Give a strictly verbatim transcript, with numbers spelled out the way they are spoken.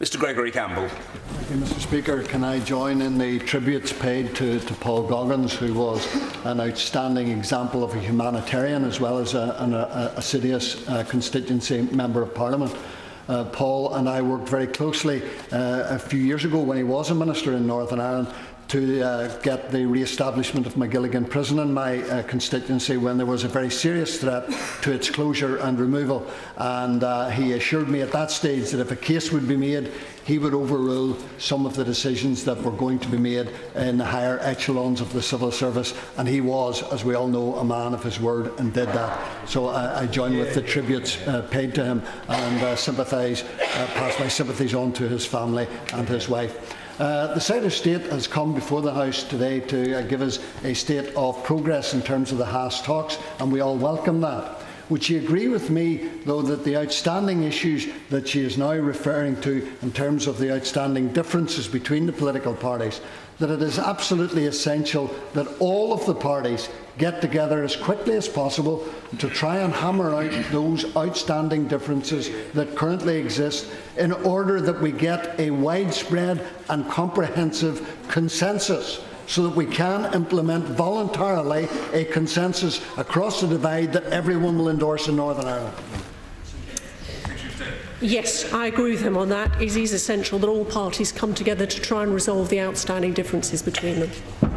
Mister Gregory Campbell. Thank you, Mister Speaker. Can I join in the tributes paid to, to Paul Goggins, who was an outstanding example of a humanitarian as well as a, an, a, a assiduous uh, constituency Member of Parliament. Uh, Paul and I worked very closely uh, a few years ago when he was a minister in Northern Ireland to uh, get the re-establishment of McGilligan Prison in my uh, constituency when there was a very serious threat to its closure and removal. And uh, he assured me at that stage that if a case would be made, he would overrule some of the decisions that were going to be made in the higher echelons of the civil service. And he was, as we all know, a man of his word and did that. So I, I join with the tributes uh, paid to him and uh, sympathise, uh, pass my sympathies on to his family and his wife. Uh, the Secretary of State has come before the House today to uh, give us a state of progress in terms of the Haass talks, and we all welcome that. Would she agree with me, though, that the outstanding issues that she is now referring to in terms of the outstanding differences between the political parties, that it is absolutely essential that all of the parties get together as quickly as possible to try and hammer out those outstanding differences that currently exist in order that we get a widespread and comprehensive consensus so that we can implement voluntarily a consensus across the divide that everyone will endorse in Northern Ireland? Yes, I agree with him on that. It is essential that all parties come together to try and resolve the outstanding differences between them.